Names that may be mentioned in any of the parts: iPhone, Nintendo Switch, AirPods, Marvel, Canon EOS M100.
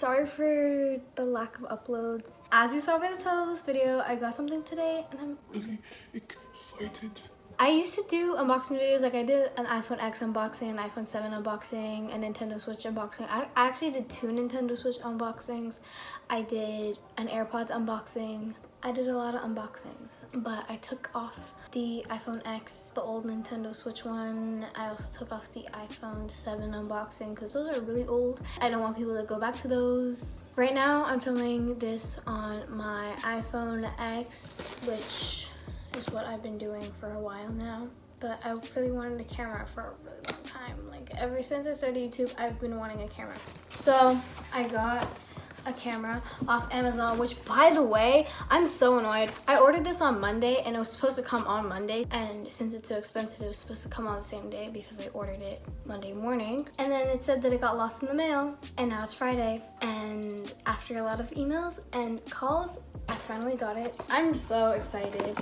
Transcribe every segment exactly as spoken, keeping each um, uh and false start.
Sorry for the lack of uploads. As you saw by the title of this video, I got something today and I'm really excited. I used to do unboxing videos, like I did an iPhone ten unboxing, an iPhone seven unboxing, a Nintendo Switch unboxing. I actually did two Nintendo Switch unboxings. I did an AirPods unboxing. I did a lot of unboxings, but I took off the iPhone ten, the old Nintendo Switch one. I also took off the iPhone seven unboxing because those are really old. I don't want people to go back to those. Right now, I'm filming this on my iPhone ten, which is what I've been doing for a while now. But I really wanted a camera for a really long time. Like, ever since I started YouTube, I've been wanting a camera. So I got a camera off Amazon, which, by the way, I'm so annoyed. I ordered this on Monday and it was supposed to come on Monday, and since it's so expensive, it was supposed to come on the same day because I ordered it Monday morning, and then it said that it got lost in the mail, and now it's Friday, and after a lot of emails and calls, I finally got it. I'm so excited.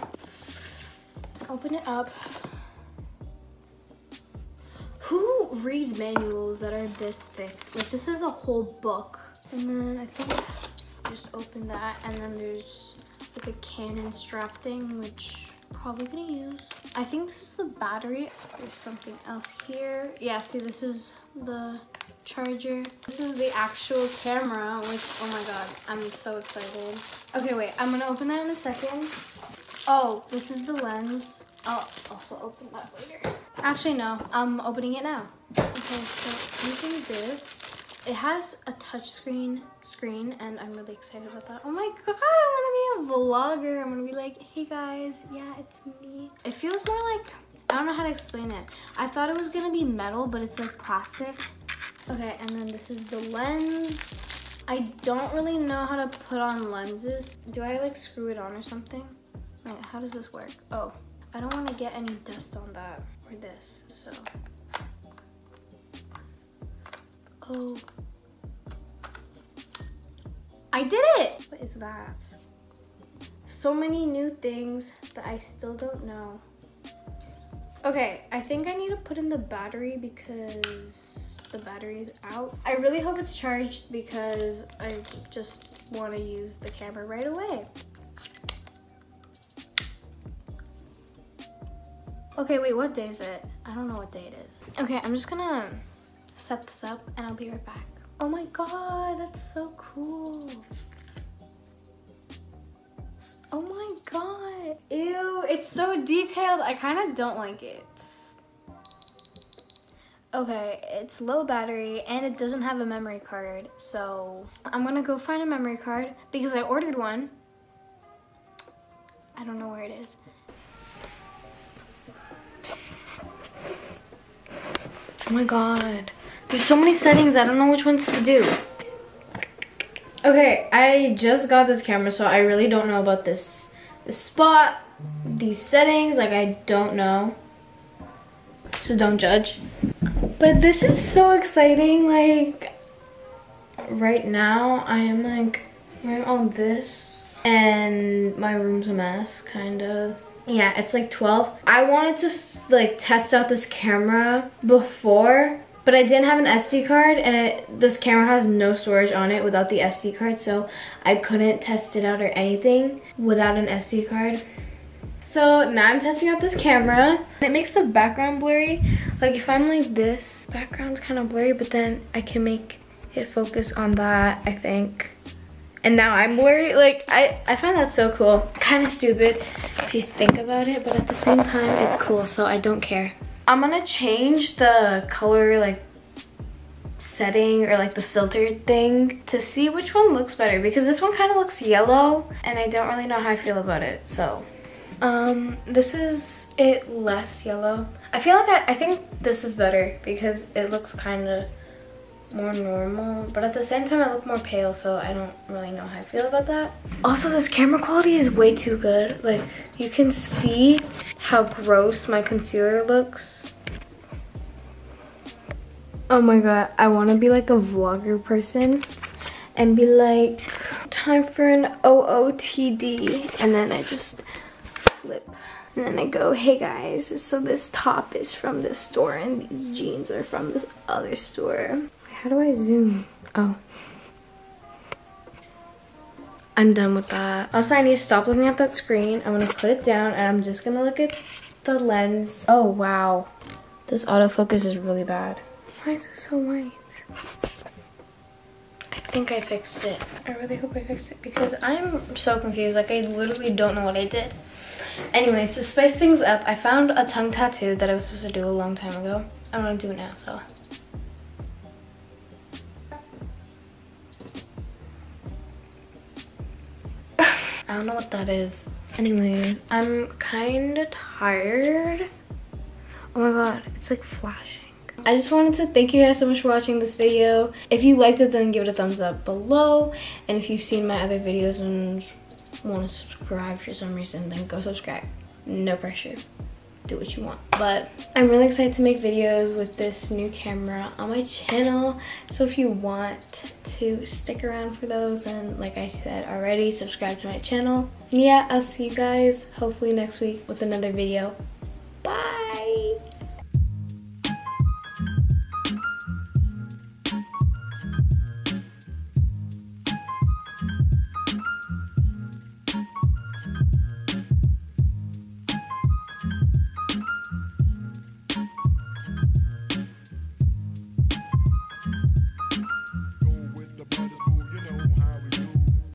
Open it up. Who reads manuals that are this thick? Like, this is a whole book. And then I think I just open that, and then there's like a Canon strap thing, which I'm probably gonna use. I think this is the battery. There's something else here. Yeah, see, this is the charger. This is the actual camera, which, oh my god, I'm so excited. Okay, wait, I'm gonna open that in a second. Oh, this is the lens. I'll also open that later. Actually, no, I'm opening it now. Okay, so using this. It has a touchscreen screen, and I'm really excited about that. Oh my god, I'm gonna be a vlogger. I'm gonna be like, hey guys, yeah, it's me. It feels more like, I don't know how to explain it. I thought it was gonna be metal, but it's like plastic. Okay, and then this is the lens. I don't really know how to put on lenses. Do I like screw it on or something? Wait, how does this work? Oh, I don't wanna get any dust on that or this, so. Oh, I did it! What is that? So many new things that I still don't know. Okay, I think I need to put in the battery because the battery is out. I really hope it's charged because I just want to use the camera right away. Okay, wait, what day is it? I don't know what day it is. Okay, I'm just gonna set this up and I'll be right back. Oh my god, that's so cool. Oh my god, ew, it's so detailed. I kind of don't like it. Okay, it's low battery and it doesn't have a memory card, so I'm gonna go find a memory card because I ordered one. I don't know where it is. Oh my god. There's so many settings, I don't know which ones to do. Okay, I just got this camera, so I really don't know about this, this spot, these settings, like I don't know. So don't judge. But this is so exciting, like, right now I am like wearing all this and my room's a mess, kind of. Yeah, it's like twelve. I wanted to like test out this camera before, but I didn't have an S D card, and it, this camera has no storage on it without the S D card, so I couldn't test it out or anything without an S D card. So now I'm testing out this camera. It makes the background blurry. Like if I'm like this, background's kind of blurry, but then I can make it focus on that, I think. And now I'm blurry. Like I, I find that so cool. Kind of stupid if you think about it, but at the same time, it's cool, so I don't care. I'm gonna change the color like setting or like the filtered thing to see which one looks better because this one kind of looks yellow and I don't really know how I feel about it. So um, this is it less yellow. I feel like I, I think this is better because it looks kind of more normal, but at the same time I look more pale, so I don't really know how I feel about that. Also, this camera quality is way too good. Like you can see how gross my concealer looks. Oh my god, I want to be like a vlogger person and be like, time for an O O T D, and then I just flip and then I go, hey guys, so this top is from this store and these jeans are from this other store. How do I zoom? Oh, I'm done with that. Also, I need to stop looking at that screen. I'm gonna put it down and I'm just gonna look at the lens. Oh, wow. This autofocus is really bad. Why is it so white? I think I fixed it. I really hope I fixed it because I'm so confused. Like, I literally don't know what I did. Anyways, to spice things up, I found a tongue tattoo that I was supposed to do a long time ago. I want to do it now, so. I don't know what that is. Anyways, I'm kind of tired. Oh my god, it's like flashing. I just wanted to thank you guys so much for watching this video. If you liked it, then give it a thumbs up below. And if you've seen my other videos and want to subscribe for some reason, then go subscribe. No pressure. Do what you want. But I'm really excited to make videos with this new camera on my channel. So if you want to stick around for those, and like I said already, subscribe to my channel. And yeah, I'll see you guys hopefully next week with another video.